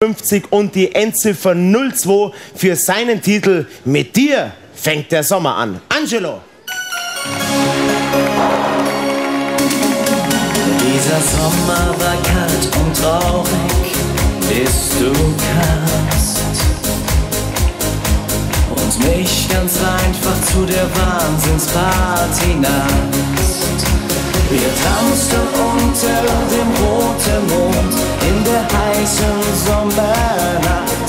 50 und die Endziffer 02 für seinen Titel "Mit dir fängt der Sommer an". Angelo. Dieser Sommer war kalt und traurig, bis du kamst und mich ganz einfach zu der Wahnsinnsparty nahmst. Wir tanzten unter dem roten Mond in der heißen Sommernacht.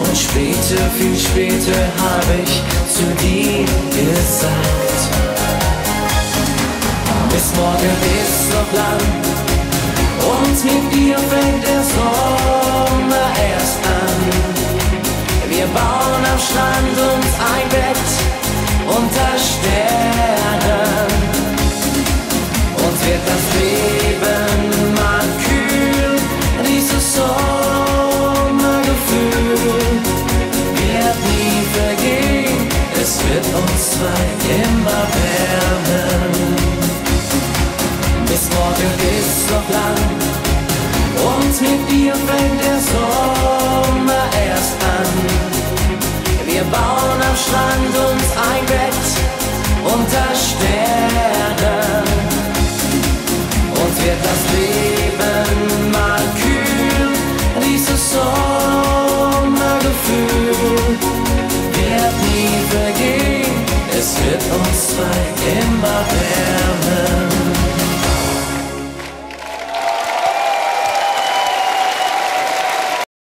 Und später, viel später habe ich zu dir gesagt: Bis morgen ist noch lang und mit dir fängt der Sommer erst an. Wir bauen am Strand uns ein Bett unter Sternen. Wird das Leben mal kühl, dieses Sommergefühl wird nie vergehen, es wird uns zwei immer wärmen. Bis morgen ist noch lang und mit dir fängt der Sommer erst an. Wir bauen am Strand uns ein Bett unter Sternen. Wird das Leben mal kühl, dieses Sommergefühl wird nie vergehen, es wird uns zwei immer werden.